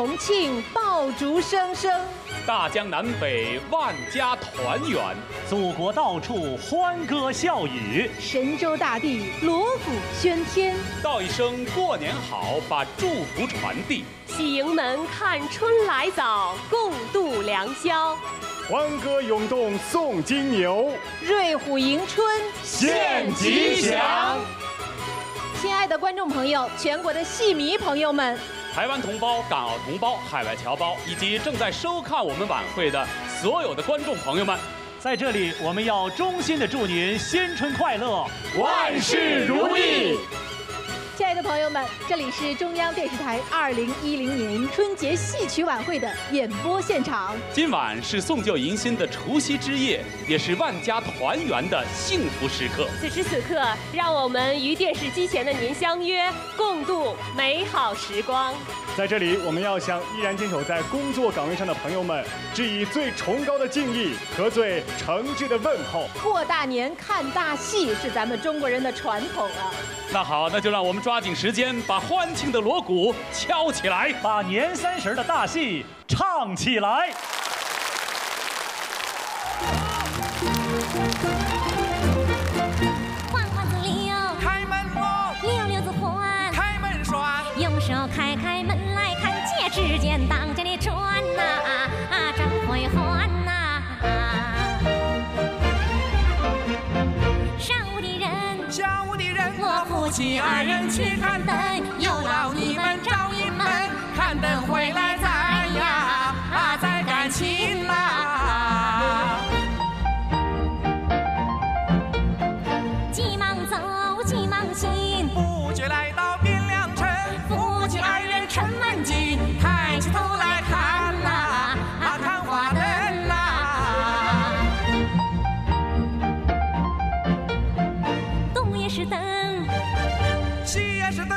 重庆爆竹声声，大江南北万家团圆，祖国到处欢歌笑语，神州大地锣鼓喧天。道一声过年好，把祝福传递。喜迎门看春来早，共度良宵。欢歌涌动送金牛，瑞虎迎春献吉祥。亲爱的观众朋友，全国的戏迷朋友们。 台湾同胞、港澳同胞、海外侨胞，以及正在收看我们晚会的所有的观众朋友们，在这里我们要衷心的祝您新春快乐，万事如意！亲爱的朋友们，这里是中央电视台2010年春节戏曲晚会的演播现场。今晚是送旧迎新的除夕之夜，也是万家团圆的幸福时刻。此时此刻，让我们与电视机前的您相约，共度美好时光。在这里，我们要向依然坚守在工作岗位上的朋友们，致以最崇高的敬意和最诚挚的问候。过大年看大戏是咱们中国人的传统啊。那好，那就让我们抓紧时间，把欢庆的锣鼓敲起来，把年三十的大戏唱起来。换褂子溜，开门不？溜溜子换，开门栓。用手开门来看，戒指间当家里穿呐，啊，张会换呐。上屋的人，下屋的人，我夫妻二人去看灯，又劳你们照应门，看灯回来咱呀，啊，咱感情啦。 不觉来到汴梁城，夫妻二人城门紧，抬起头来看呐，啊看花灯呐。东也是灯，西也是灯，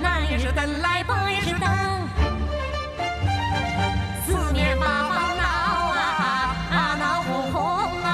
南也是灯来北也是灯，四面八方闹啊啊闹哄哄啊。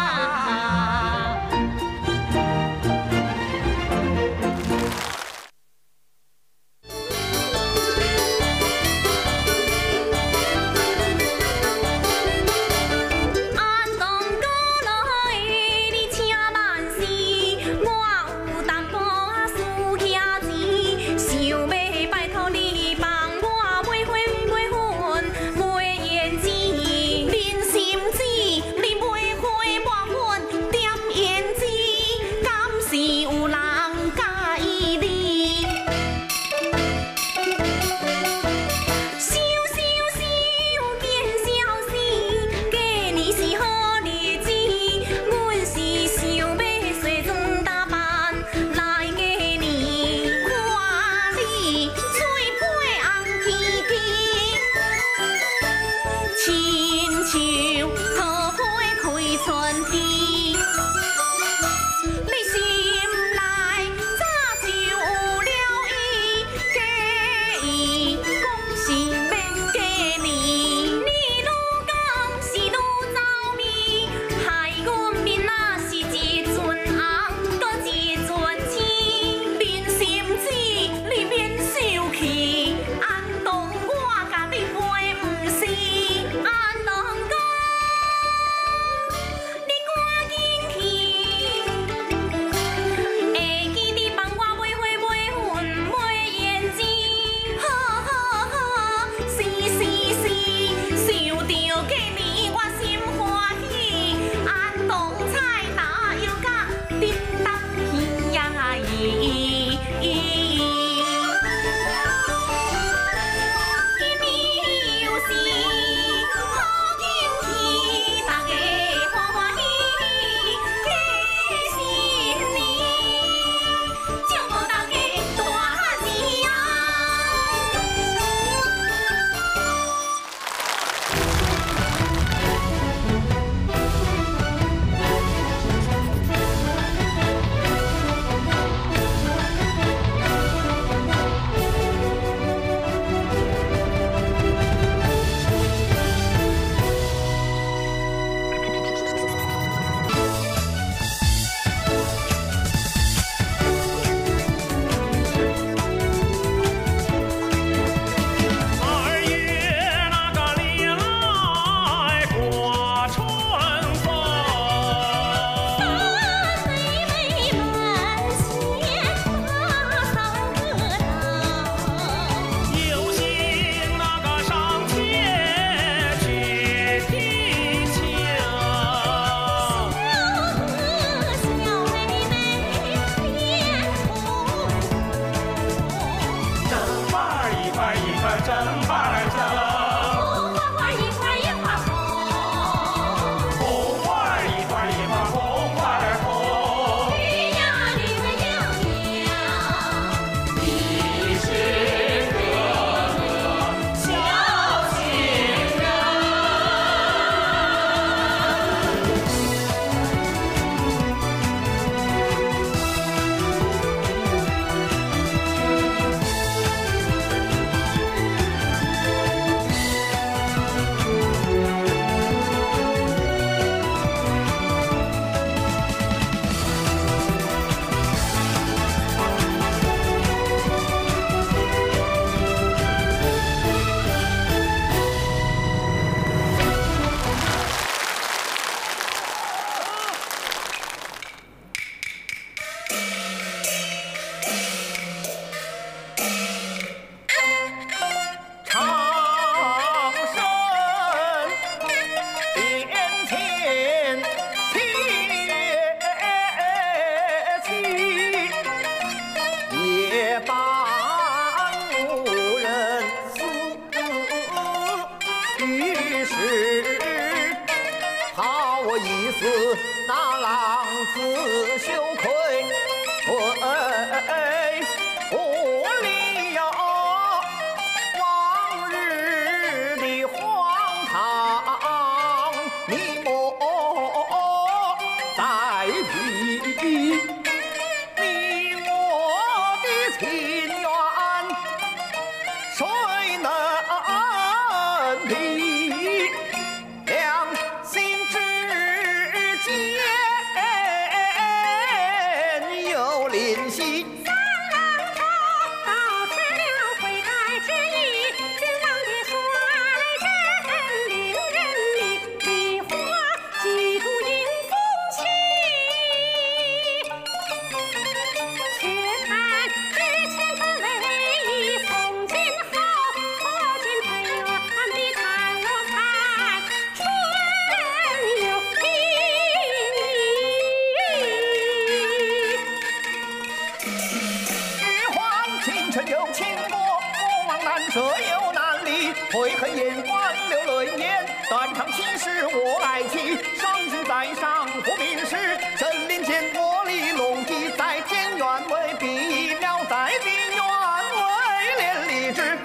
那郎自羞愧，无理由。往日的荒唐，你莫再提。你我的情缘，谁能比？ 这又难离，悔恨眼观流泪眼，断肠心事我来记。伤心在上无名氏，身临见我李隆基，在天原为比了，在地原为连理枝。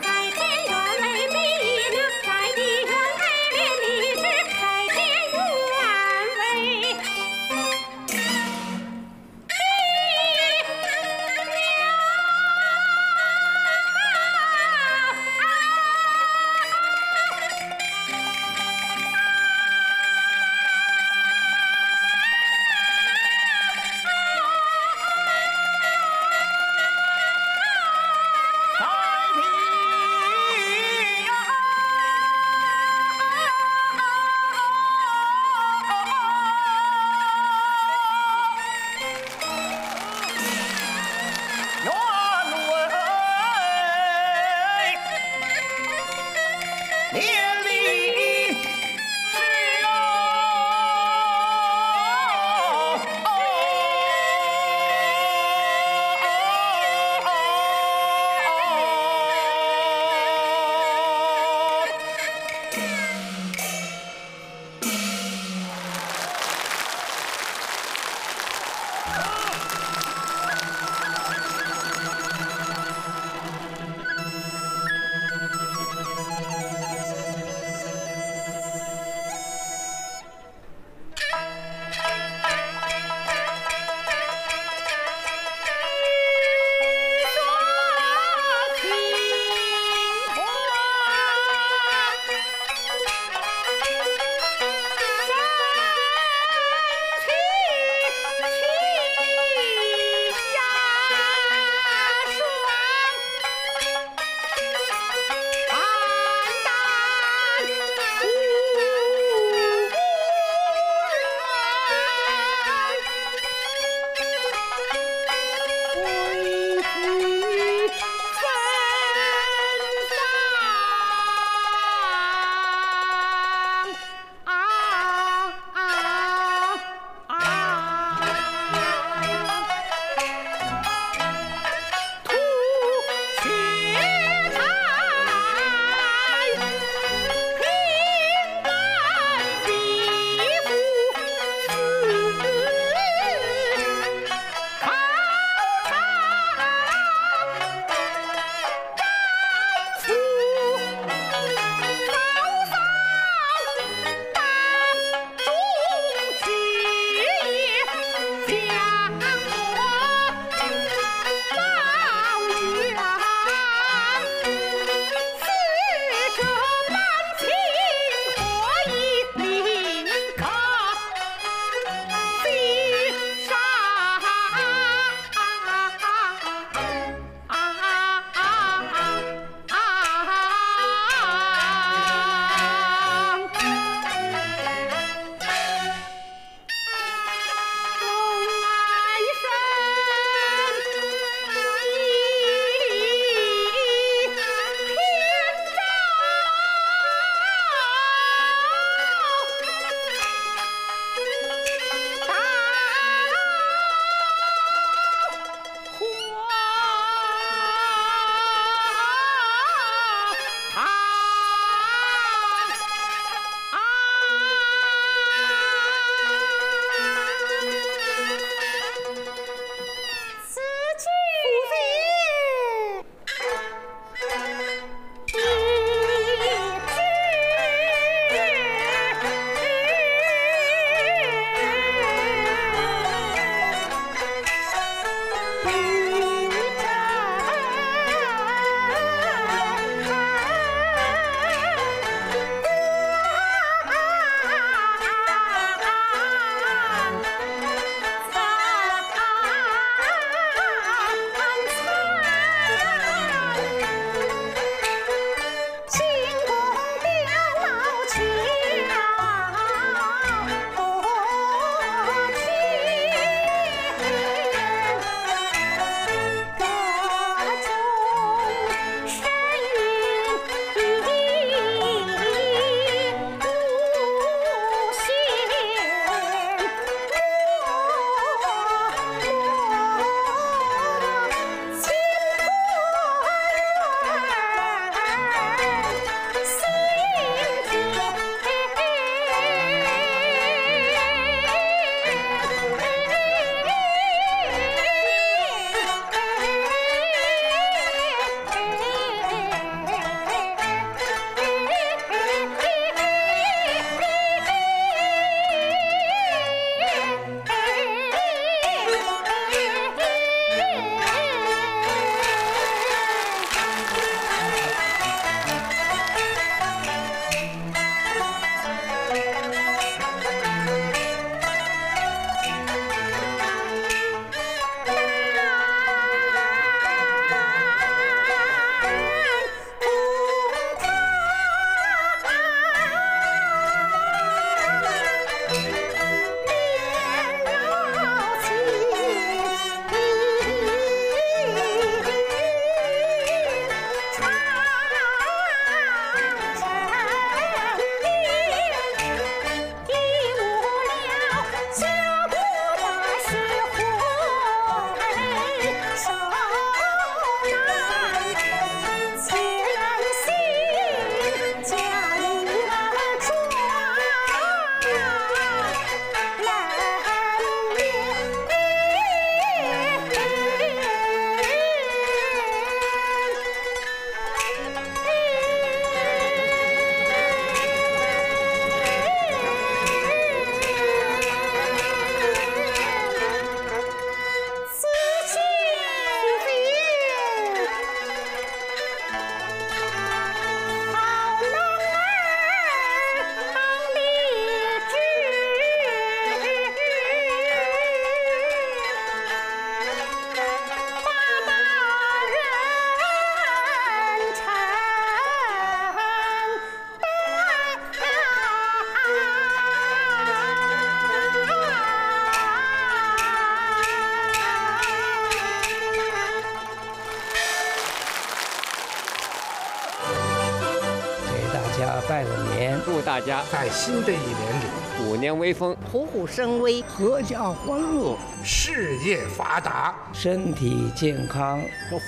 大家在新的一年里虎年威风，虎虎生威，阖家欢乐，事业发达，身体健康，虎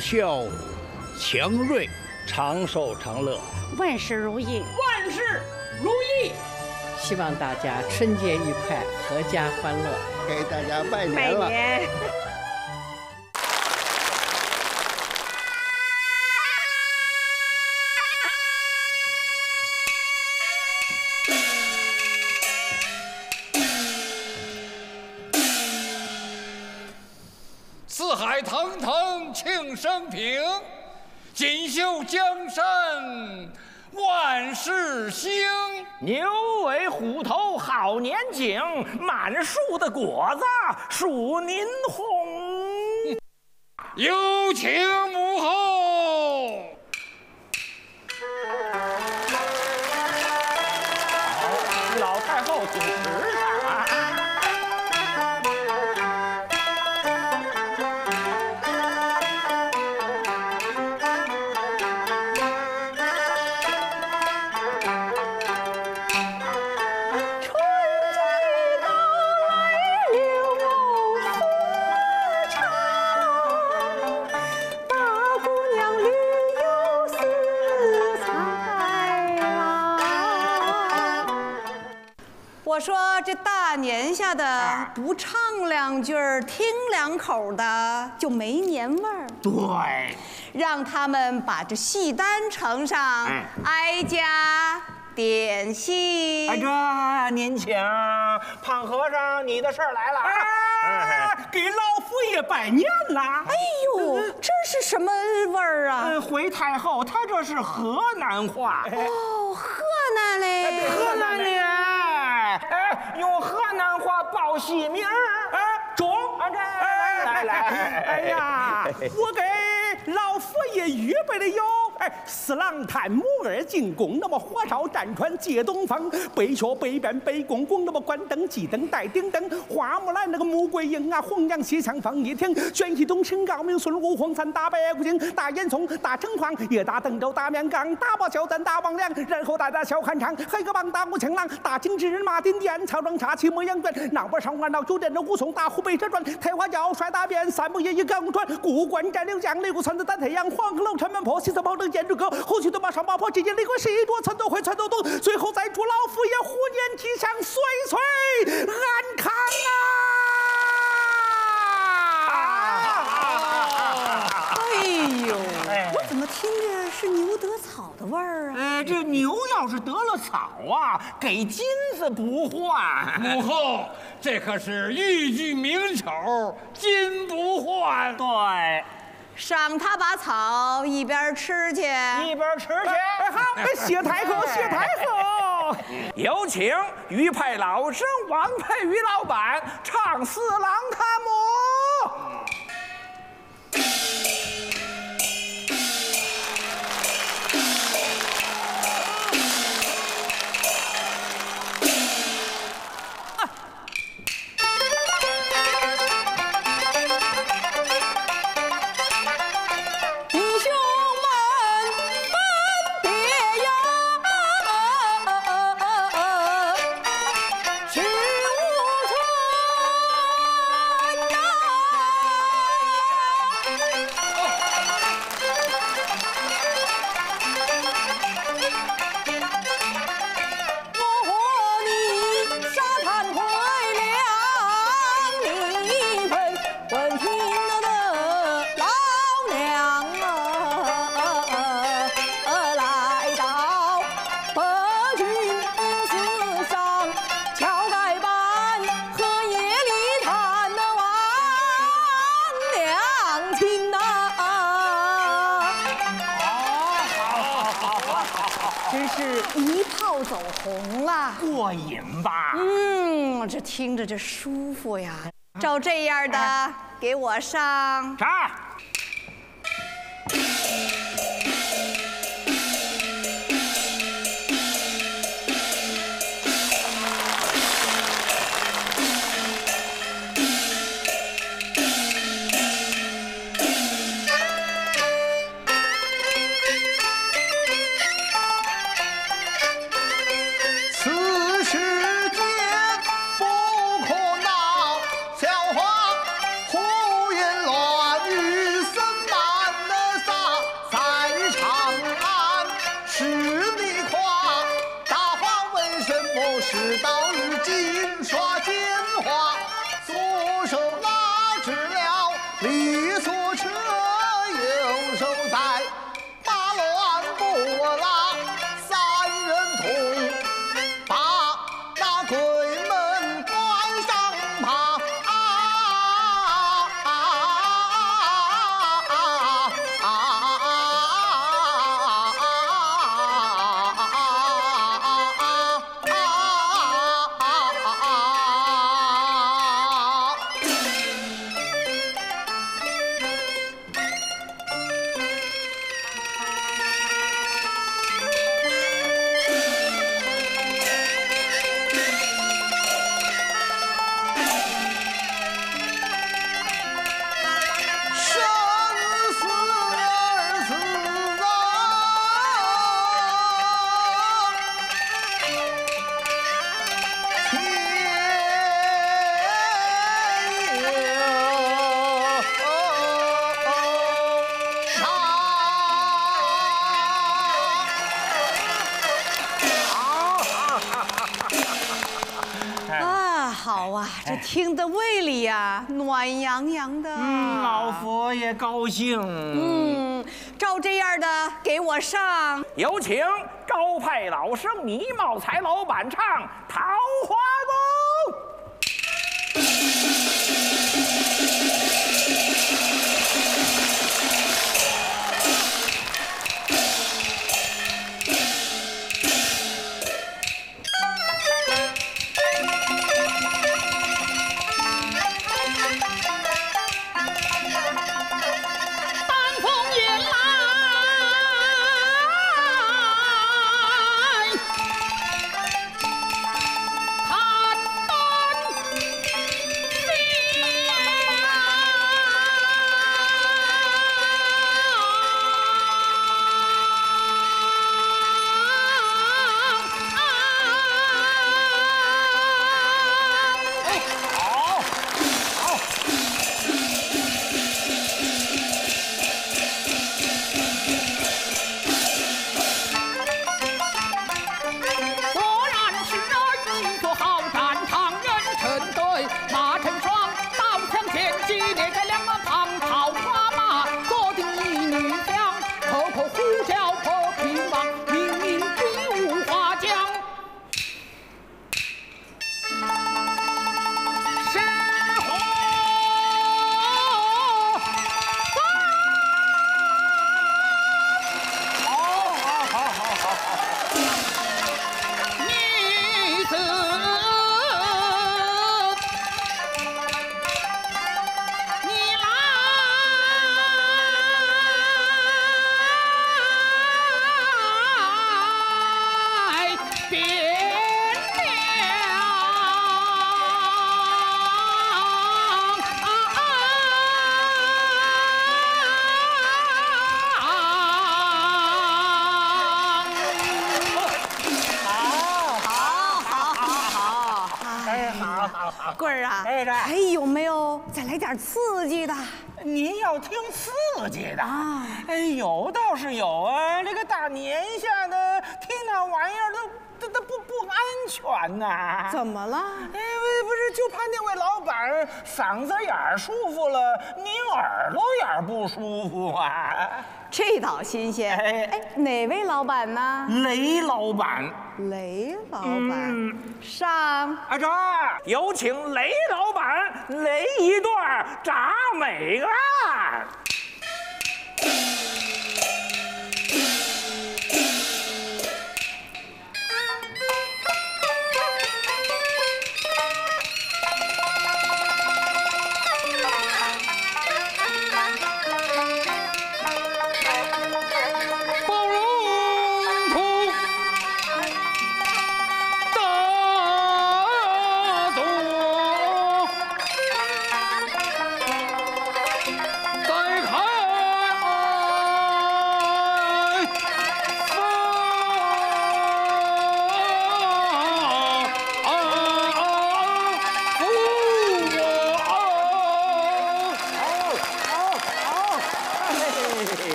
啸强锐，长寿长乐，万事如意，万事如意。希望大家春节愉快，阖家欢乐，给大家拜年了。拜年。 腾腾庆生平，锦绣江山万事兴。牛尾虎头好年景，满树的果子数您红。有请母后。老太后请食。 我说这大年下的不唱两句儿，听两口的就没年味儿。对，让他们把这戏单呈上，挨家点戏。哎哥，您请。胖和尚，你的事儿来了啊！给老夫爷拜年啦！哎呦，这是什么味儿啊？回太后，她这是河南话。哦，河南嘞，河南嘞。 用河南话报喜名儿，中，来，哎呀，我给老佛爷预备的有，四郎探母二进宫，那么火烧战船借东风，北学北变北宫宫，那么关灯祭灯带顶灯，花木兰那个穆桂英啊，红娘西厢放一厅，玄气东升高明孙悟空，三打白骨精，打烟囱，打城隍，也打邓州，打绵岗，打包小镇，打王梁，然后打小汉昌，黑个棒打武青郎，打金枝人马丁点，曹正茶骑摩羊圈，脑波上官老九点的武松，打虎背蛇转，抬花轿甩大鞭，三步也一钢船，古关斩六将，擂鼓传子担太阳，黄鹤楼城门坡，西四炮。 沿着沟，后续的马上爆破，只见雷光是一桌，船头回，船头动，最后再祝老夫爷虎年吉祥，岁岁安康啊！哎呦，我怎么听着是牛得草的味儿啊？这牛要是得了草啊，给金子不换。母后，这可是豫剧名丑，金不换。对。 赏他把草，一边吃去，一边吃去。好，谢太后，谢太后。有请于派老生王佩瑜老板唱《四郎探母》。过瘾吧？嗯，这听着这舒服呀！照这样的，给我上。上。这听得胃里呀、暖洋洋的。嗯，老佛爷高兴。嗯，照这样的给我上。有请高派老生倪茂才老板唱《桃花宫》。 棍儿啊，还有没有再来点刺激的？您要听刺激的啊？哎，有倒是有啊，这个大年下的听那玩意儿都不安全呐。怎么了？哎，不是，就怕那位老板嗓子眼儿舒服了，您耳朵眼儿不舒服啊。这倒新鲜。哎，哪位老板呢？雷老板。 雷老板上啊，这有请雷老板雷一段铡美案。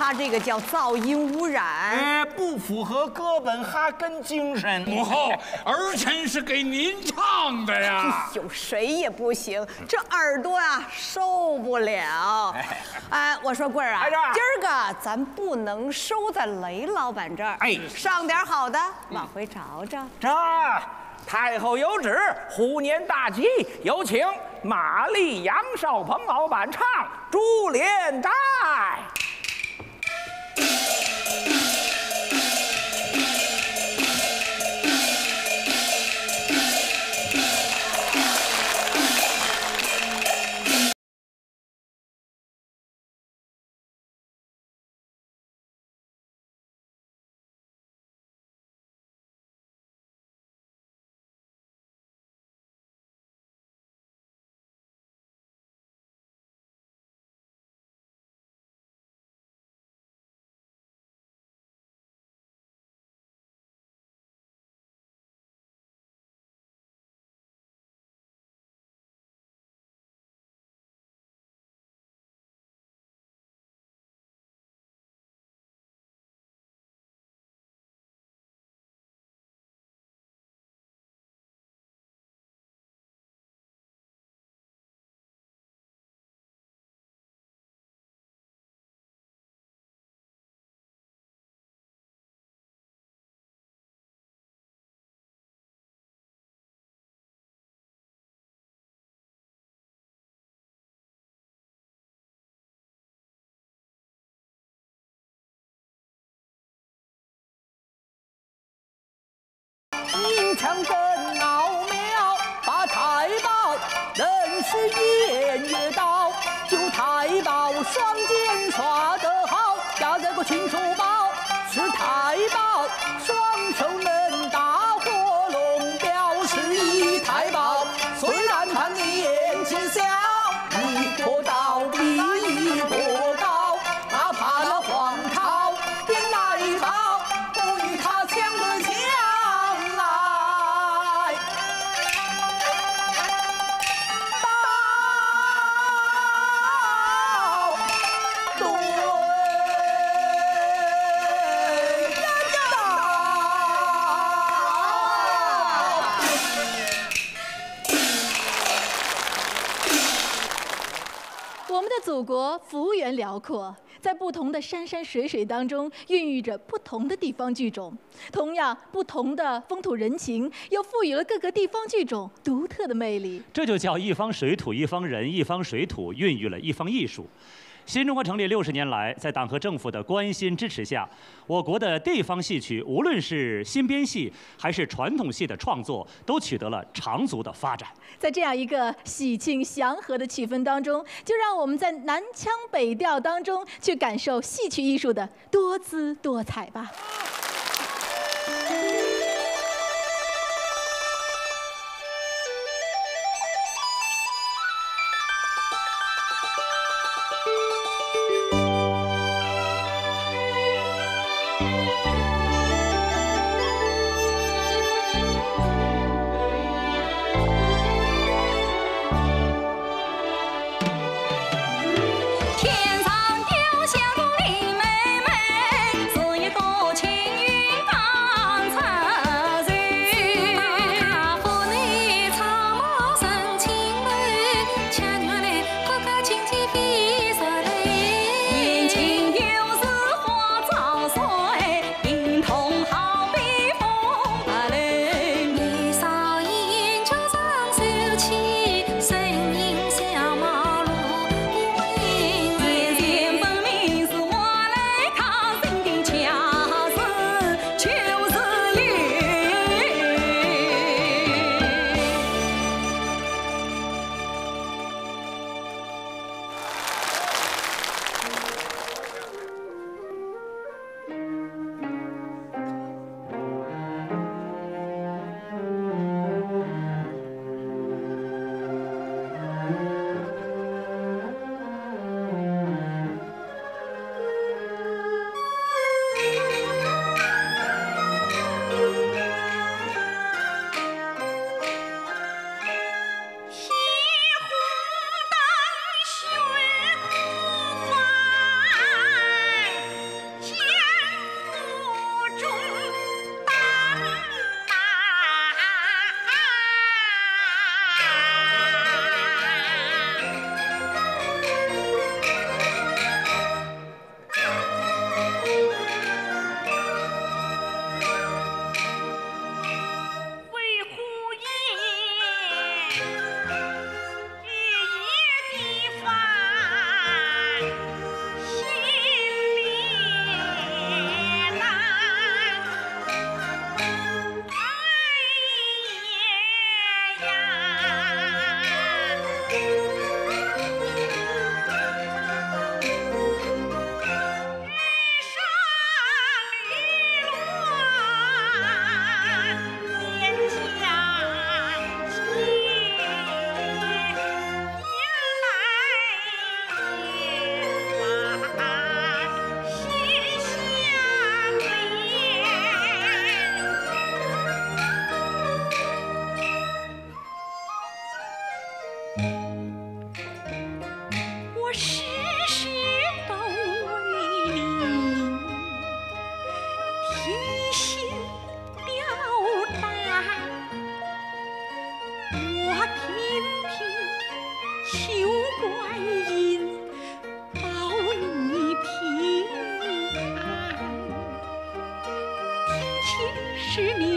他这个叫噪音污染，不符合哥本哈根精神。母后，儿臣是给您唱的呀。有谁也不行，这耳朵啊受不了。哎，我说棍儿啊，今儿个咱不能收在雷老板这儿，哎，上点好的，往回找找。这太后有旨，虎年大吉，有请马丽杨少鹏老板唱《珠帘带》。强更奥妙，把太保人是偃月刀，就太保双剑耍得好，压得个秦叔宝，是太保双手能打火龙标，是一太保虽然他年纪小，一把刀比一把高，哪怕那黄桃边来跑，不与他抢个抢来。刀对我们的祖国幅员辽阔，在不同的山山水水当中，孕育着不同的地方剧种。同样，不同的风土人情又赋予了各个地方剧种独特的魅力。这就叫一方水土一方人，一方水土孕育了一方艺术。新中国成立60年来，在党和政府的关心支持下，我国的地方戏曲，无论是新编戏还是传统戏的创作，都取得了长足的发展。在这样一个喜庆祥和的气氛当中，就让我们在南腔北调当中去感受戏曲艺术的多姿多彩吧。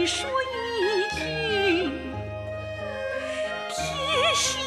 说一句贴心。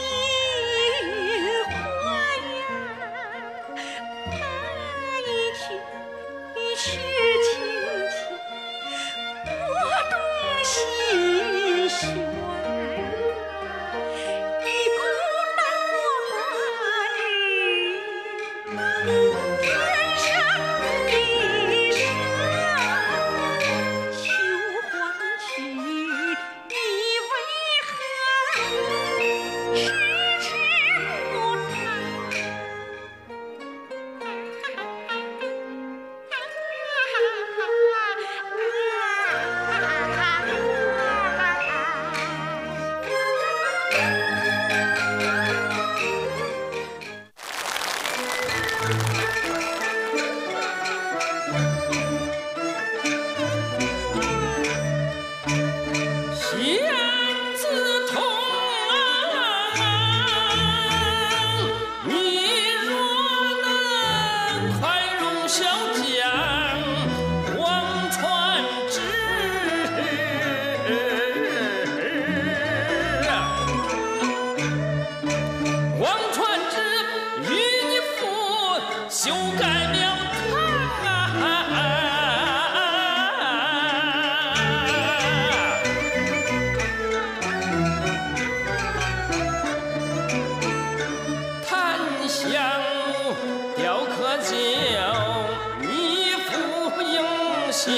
想，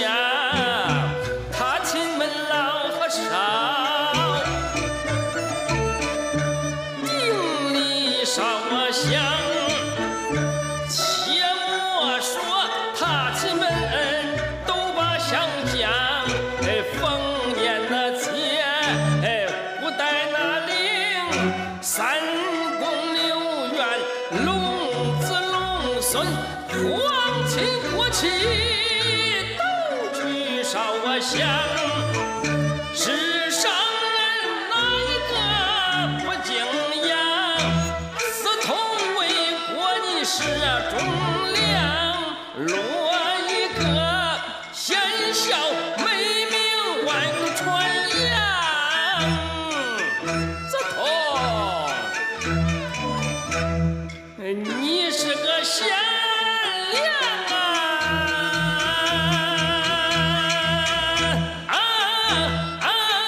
他亲们老和少，定力少我想，切莫说他亲们都把想讲，风言那节不带那令，三公六院龙子龙孙，皇亲国戚。 少我想，世上人哪一个不敬仰？私通为国，你是忠良。落一个贤孝，美名万传扬。私通，你是个贤良啊！ 啊！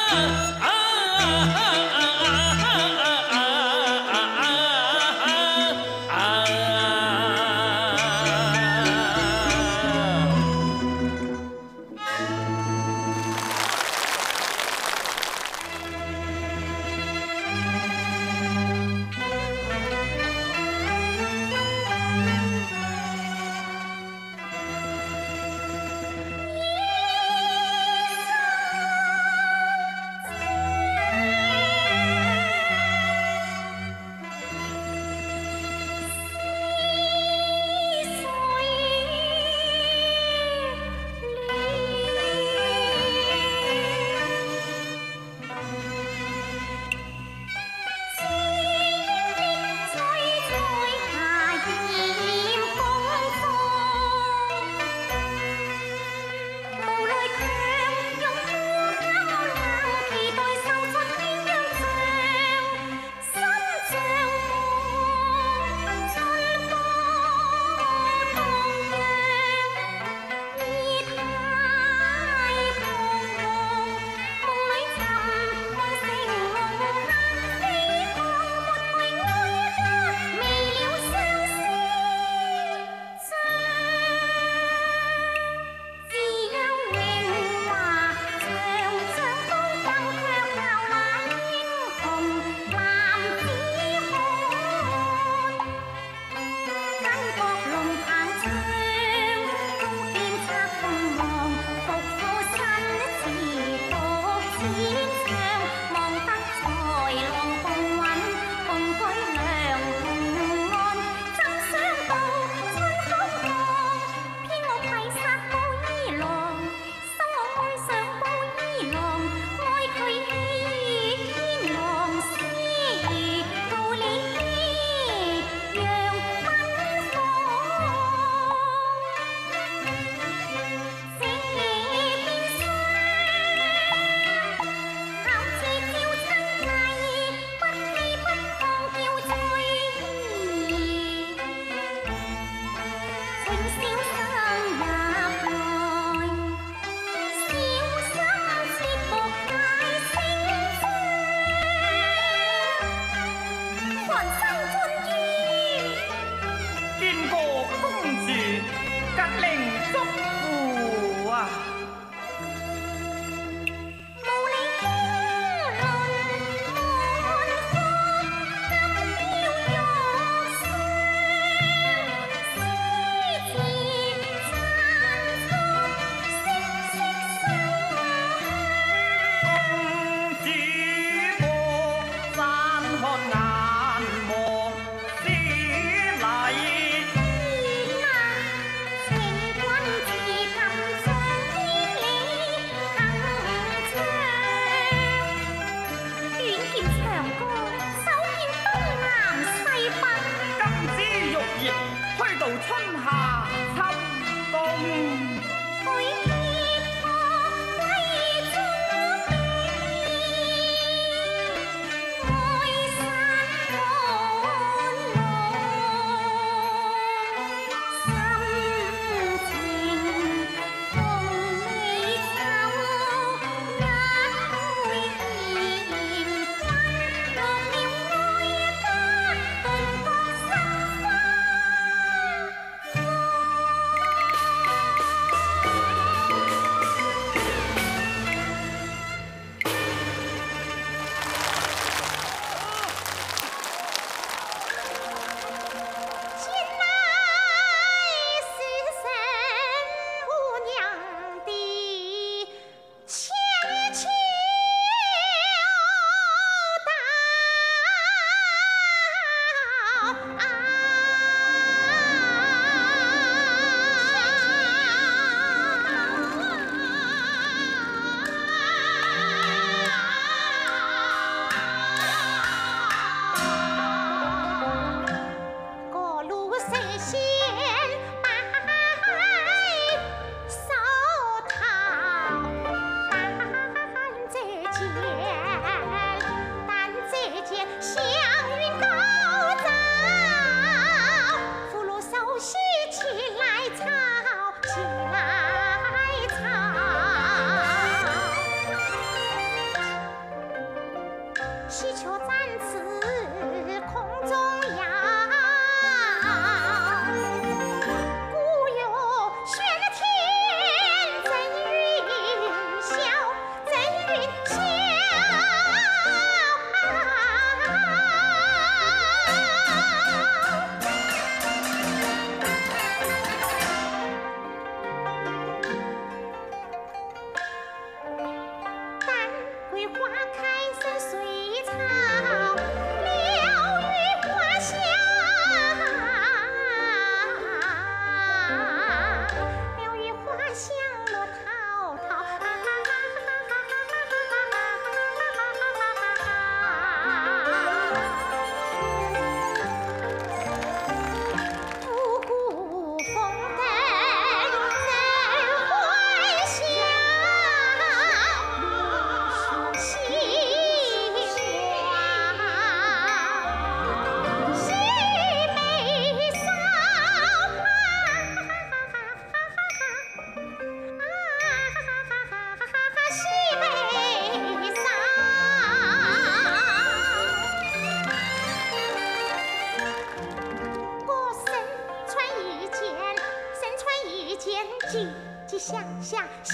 想想，喜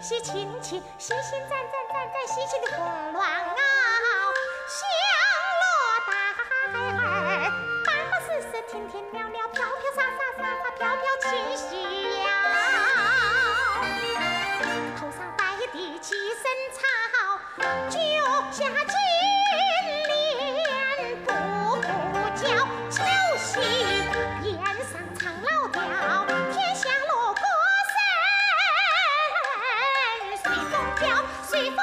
喜亲亲，喜心赞赞赞赞，喜喜的红鸾袄，香罗带儿，八八四四，天天袅袅，飘飘洒洒，洒洒飘飘，情绪摇。头上戴的几身草，脚下金莲不顾脚，秋夕檐上藏老调，天香罗锅身，随风飘，随风飘。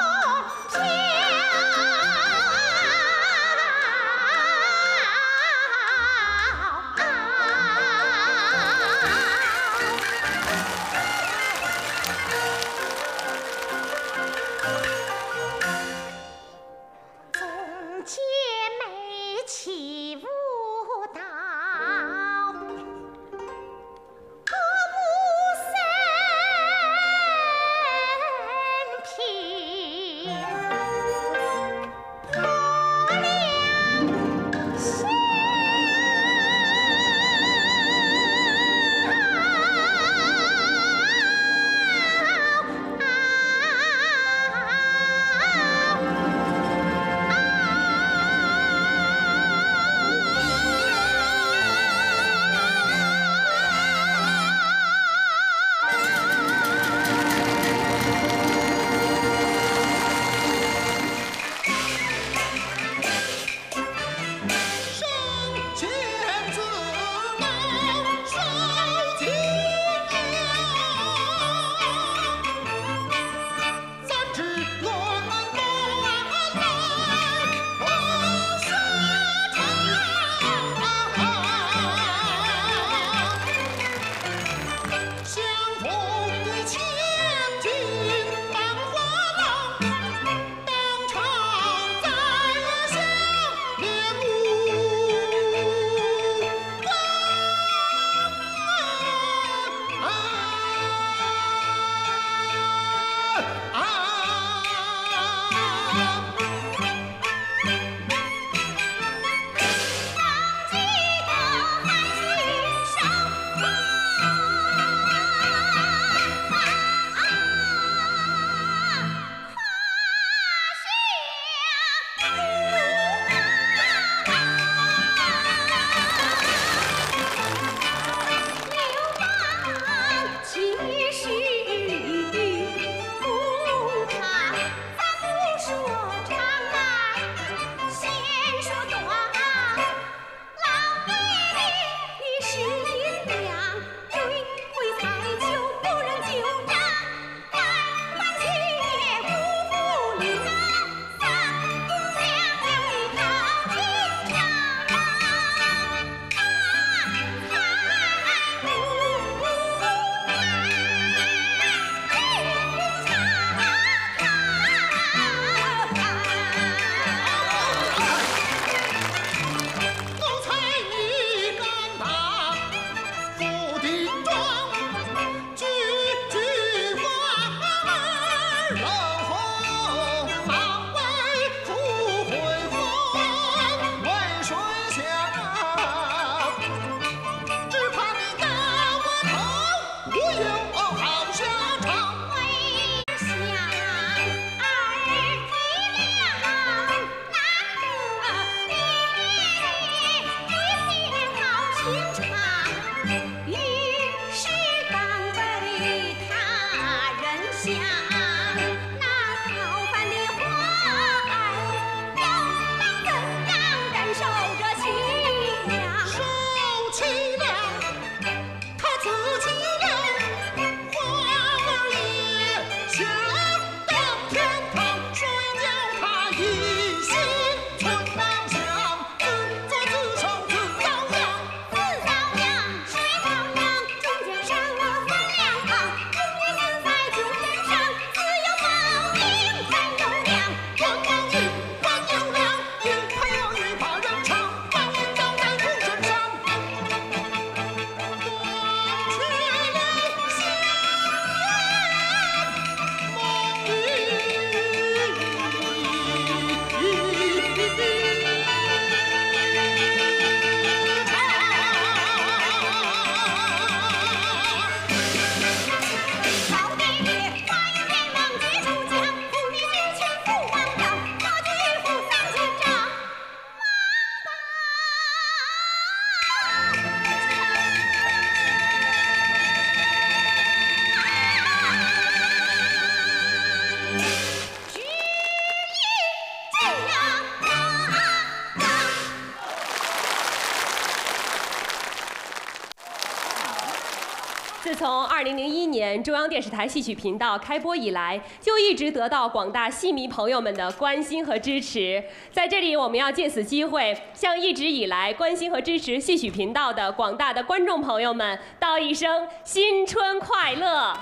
是从2001年中央电视台戏曲频道开播以来，就一直得到广大戏迷朋友们的关心和支持。在这里，我们要借此机会，向一直以来关心和支持戏曲频道的广大的观众朋友们道一声新春快乐。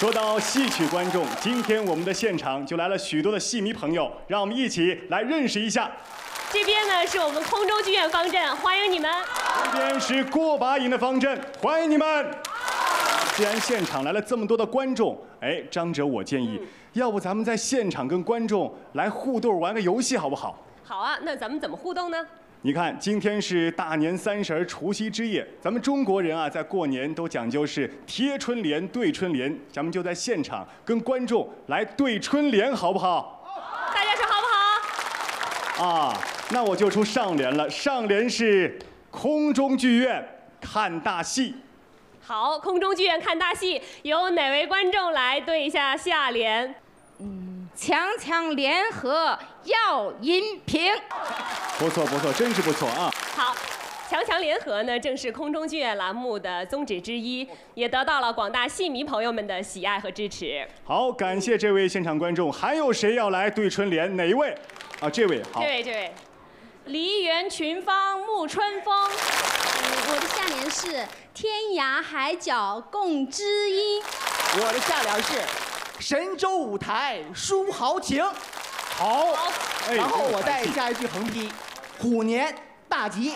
说到戏曲观众，今天我们的现场就来了许多的戏迷朋友，让我们一起来认识一下。这边呢是我们空中剧院方阵，欢迎你们；这边是过把瘾的方阵，欢迎你们。既然现场来了这么多的观众，哎，张哲，我建议，要不咱们在现场跟观众来互动，玩个游戏好不好？好啊，那咱们怎么互动呢？ 你看，今天是大年30、除夕之夜，咱们中国人啊，在过年都讲究是贴春联、对春联，咱们就在现场跟观众来对春联，好不好？大家说好不好？啊，那我就出上联了，上联是空中剧院看大戏。好，空中剧院看大戏，由哪位观众来对一下下联？强强联合要银屏。 不错不错，真是不错啊！好，强强联合呢，正是空中剧院栏目的宗旨之一，也得到了广大戏迷朋友们的喜爱和支持。好，感谢这位现场观众，还有谁要来对春联？哪一位？啊，这位好。这位，梨园群芳沐春风。我的下联是天涯海角共知音。我的下联是神州舞台抒豪情。好，然后我再加一句横批。 虎年大吉！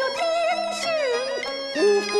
就听信无辜。